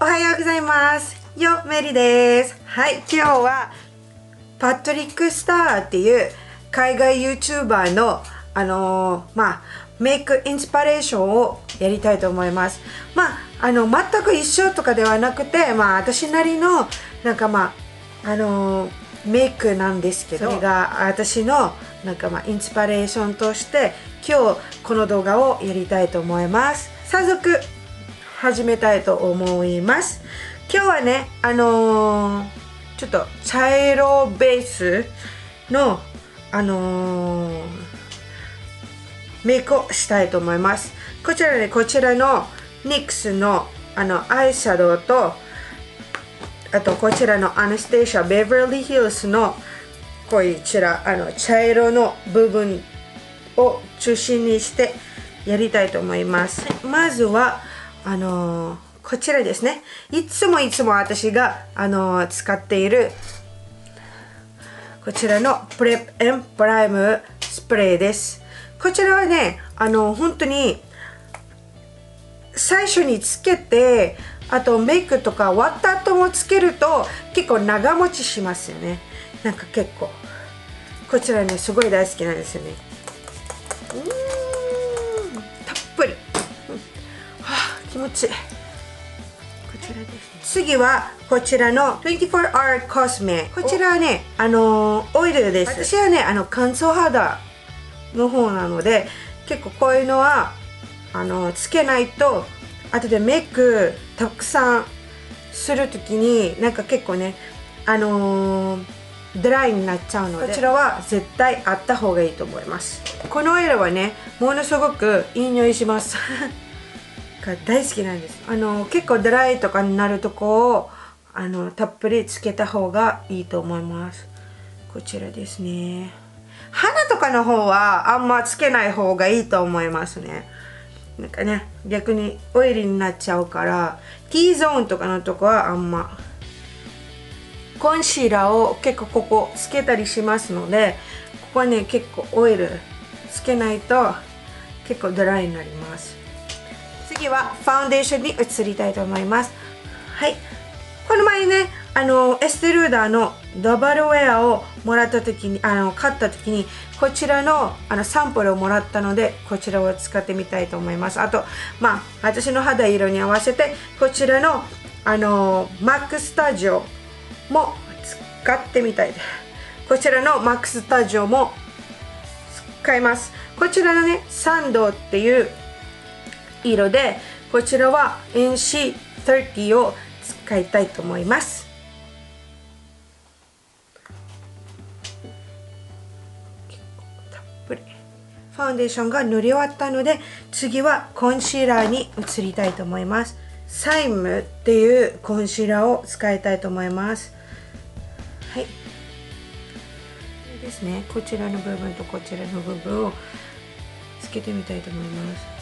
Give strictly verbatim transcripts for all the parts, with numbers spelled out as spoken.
おはようございます。よメリです。はい、今日はパトリック・スターっていう海外 YouTuber のあのー、まあメイクインスパレーションをやりたいと思います。まああの全く一緒とかではなくて、まあ私なりのなんかまああのー、メイクなんですけど、それが私のなんかまあインスパレーションとして今日この動画をやりたいと思います。早速始めたいと思います。今日はね、あのー、ちょっと茶色ベースの、あのー、メイクをしたいと思います。こちらね、こちらの ニックス の、あのアイシャドウと、あとこちらのアナステーシア・ベヴァリー・ヒルズのこちらあの茶色の部分を中心にしてやりたいと思います。まずはあのー、こちらですね。いつもいつも私が、あのー、使っているこちらのプレップ&プライムスプレーです。こちらはね、あのー、本当に最初につけて、あとメイクとか終わった後もつけると結構長持ちしますよね。なんか結構こちらね、すごい大好きなんですよね。うーん、たっぷり。気持ちいい。こちらですね。次はこちらの トゥエンティーフォーアワー コスメ。こちらはね、あのー、オイルです。私はね、あの乾燥肌の方なので結構こういうのはあのー、つけないと後でメイクたくさんする時になんか結構ね、あのー、ドライになっちゃうので、こちらは絶対あった方がいいと思います。このオイルはね、ものすごくいい匂いしますが大好きなんです。あの結構ドライとかになるとこをあのたっぷりつけた方がいいと思います。こちらですね。鼻とかの方はあんまつけない方がいいと思いますね。なんかね、逆にオイルになっちゃうから、 T ゾーンとかのとこはあんま。コンシーラーを結構ここつけたりしますので、ここはね結構オイルつけないと結構ドライになります。次はファンデーションに移りたいと思います。はい、この前ね、あのエステルーダーのダブルウェアをもらった時に、あの買った時にこちらの、あのサンプルをもらったので、こちらを使ってみたいと思います。あとまあ私の肌色に合わせてこちらのあのマックスタジオも使ってみたいです。こちらのマックスタジオも使います。こちらのね、サンドっていう色で、こちらは エヌシーさんじゅう を使いたいと思います。結構たっぷりファンデーションが塗り終わったので、次はコンシーラーに移りたいと思います。サイムっていうコンシーラーを使いたいと思います。はい、ですね。こちらの部分とこちらの部分をつけてみたいと思います。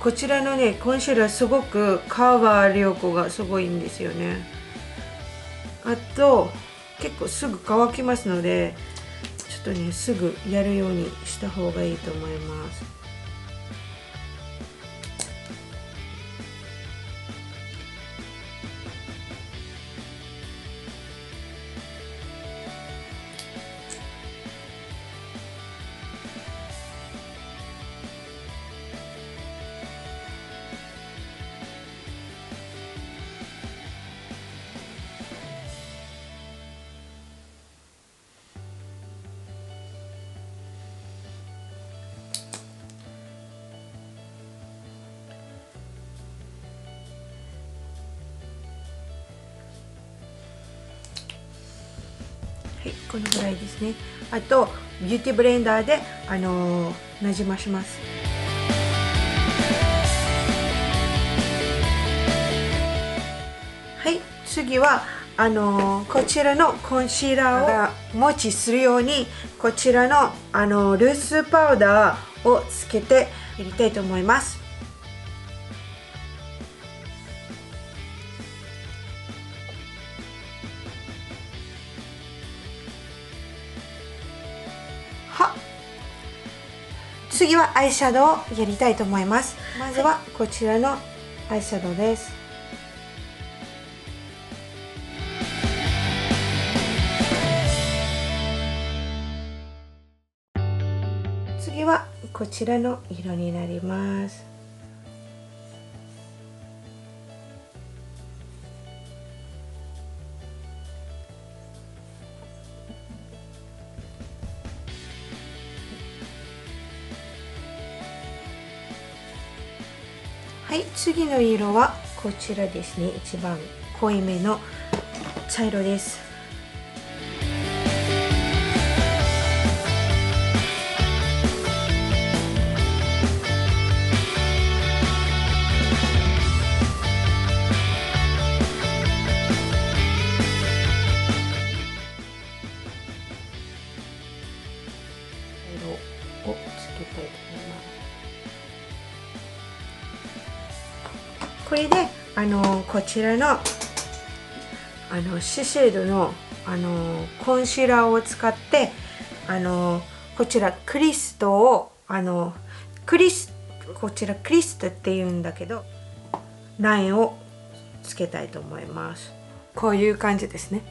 こちらのね、コンシーラーすごくカバー力がすごいんですよね。あと結構すぐ乾きますので、ちょっとねすぐやるようにした方がいいと思います。はい、このぐらいですね。あとビューティーブレンダーで、あのー、なじまします。はい、次はあのー、こちらのコンシーラーが持ちするように、こちらの、あのー、ルースパウダーをつけてやりたいと思います。次はアイシャドウをやりたいと思います。まずはこちらのアイシャドウです。次はこちらの色になります。はい、次の色はこちらですね。一番濃いめの茶色です。色をつけたいと思います。これであのこちらのあのシシェードのあのコンシーラーを使ってあのこちらクリストをあのクリスこちらクリストっていうんだけどラインをつけたいと思います。こういう感じですね。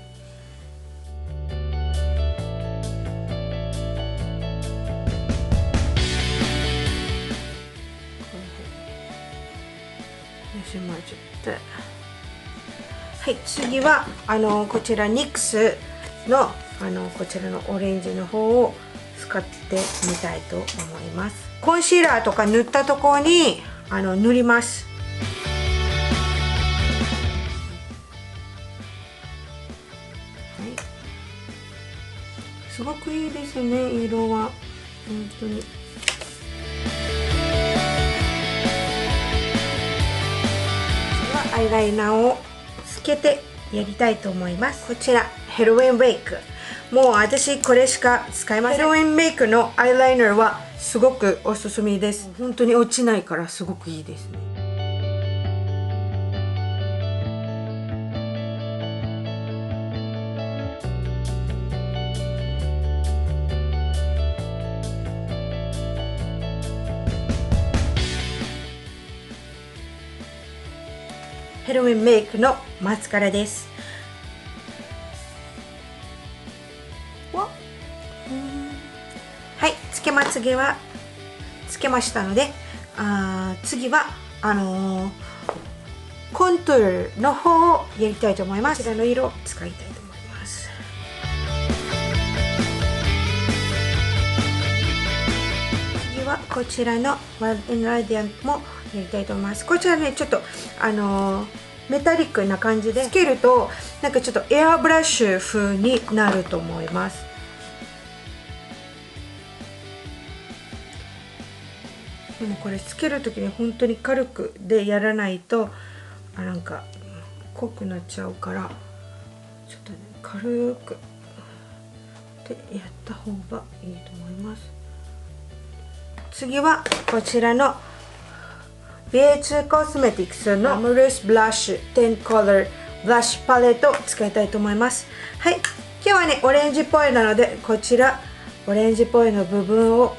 はい、次はあのこちら ニックス の, あのこちらのオレンジの方を使ってみたいと思います。コンシーラーとか塗ったところにあの塗ります。はい、すごくいいですね、色は本当に。アイライナーをつけてやりたいと思います。こちらヘロウィンメイク、もう私これしか使いません。ヘロウィンメイクのアイライナーはすごくおすすめです。本当に落ちないからすごくいいですね。ヘロウィンメイクのマスカラです。わはい、つけまつげはつけましたので、あ次はあのー、コントゥールの方をやりたいと思います。こちらの色を使いたいと思います。次はこちらのワイルド&ラディアントもやりたいと思います。こちらね、ちょっとあのー、メタリックな感じでつけるとなんかちょっとエアブラッシュ風になると思います。でもこれつける時に本当に軽くでやらないとあなんか濃くなっちゃうからちょっとね軽くでやった方がいいと思います。次はこちらのビーエーツー コスメティクスのアムルスブラッシュじゅうカラーブラッシュパレットを使いたいと思います。はい、今日はねオレンジっぽいなのでこちらオレンジっぽいの部分を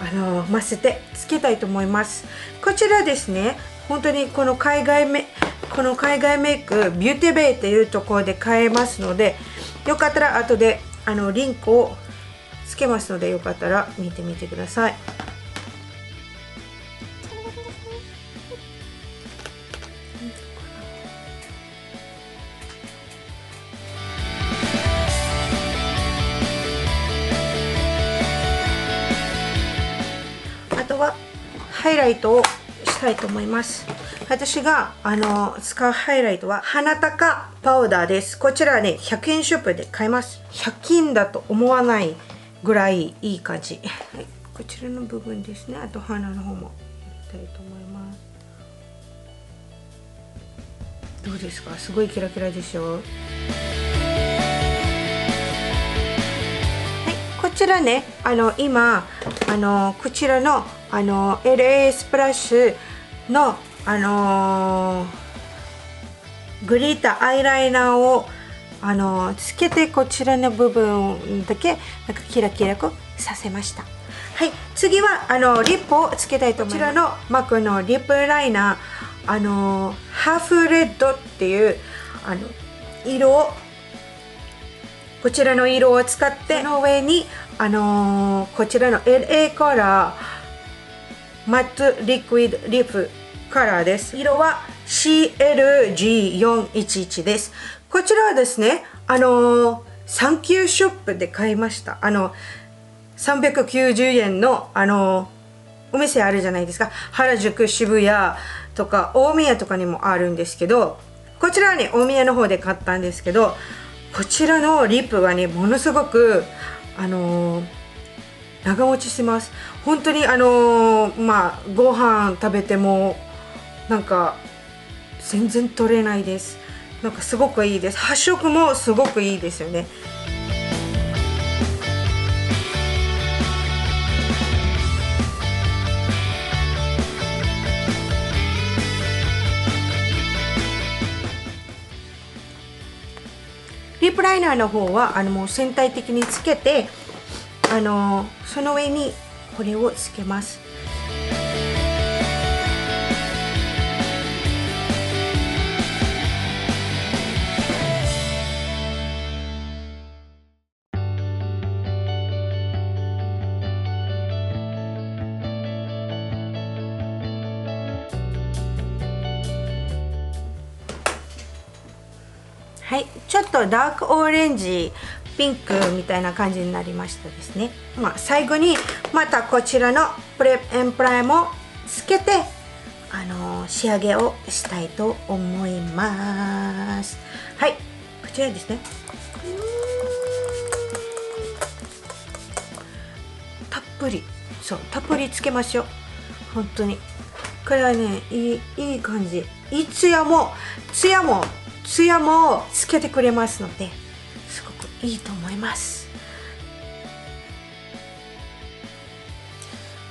あの混ぜてつけたいと思います。こちらですね、本当にこの海外メこの海外メイクビューティベイというところで買えますので、よかったら後であのリンクをつけますのでよかったら見てみてください。ハイライトをしたいと思います。私があの使うハイライトは鼻高パウダーです。こちらはねひゃくえんショップで買います。ひゃくきんだと思わないぐらいいい感じ。はい、こちらの部分ですね。あと鼻の方もやりたいと思います。どうですか、すごいキラキラでしょ。はい、こちらねあの今あのこちらのあの エルエーエス プラスの、あのー、グリッターアイライナーを、あのー、つけてこちらの部分だけなんかキラキラくさせました。はい、次はあのリップをつけたいと思います。こちらのマックのリップライナーあのハーフレッドっていうあの色をこちらの色を使ってその上にあのこちらの エルエー カラーマットリクイドリップカラーです。色は シーエルジーよんいちいち です。こちらはですねあのサンキューショップで買いました。あのさんびゃくきゅうじゅうえんのあのお店あるじゃないですか。原宿、渋谷とか大宮とかにもあるんですけど、こちらはね大宮の方で買ったんですけど、こちらのリップはねものすごくあのー、長持ちします。本当にあのー、まあご飯食べてもなんか全然取れないです。なんかすごくいいです。発色もすごくいいですよね。リップライナーの方はあのもう全体的につけて、あのその上にこれをつけます。はい、ちょっとダークオレンジピンクみたいな感じになりましたですね。まあ、最後にまたこちらのプレーンプライムをつけて、あのー、仕上げをしたいと思います。はい、こちらですね。たっぷり、そうたっぷりつけましょう。本当にこれはねいい、いい感じ。いいツヤもツヤもツヤもつけてくれますのですごくいいと思います。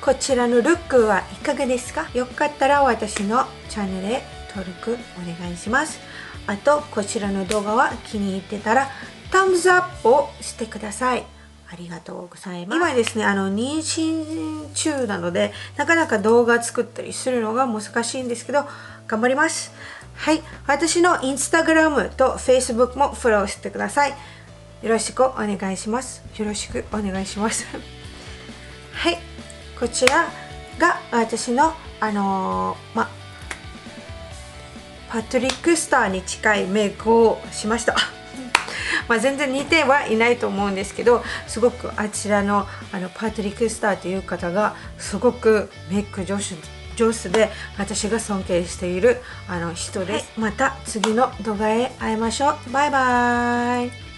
こちらのルックはいかがですか？よかったら私のチャンネルへ登録お願いします。あとこちらの動画は気に入ってたらタムズアップをしてください。ありがとうございます。今ですねあの妊娠中なのでなかなか動画作ったりするのが難しいんですけど頑張ります。はい、私のインスタグラムとフェイスブックもフォローしてください。よろしくお願いします。よろしくお願いします。はい、こちらが私のあのー、まパトリックスターに近いメイクをしました。まあ全然似てはいないと思うんですけど、すごくあちらのあのパトリックスターという方がすごくメイク上手です。上手で私が尊敬しているあの人です。はい、また次の動画へ会いましょう。バイバイ。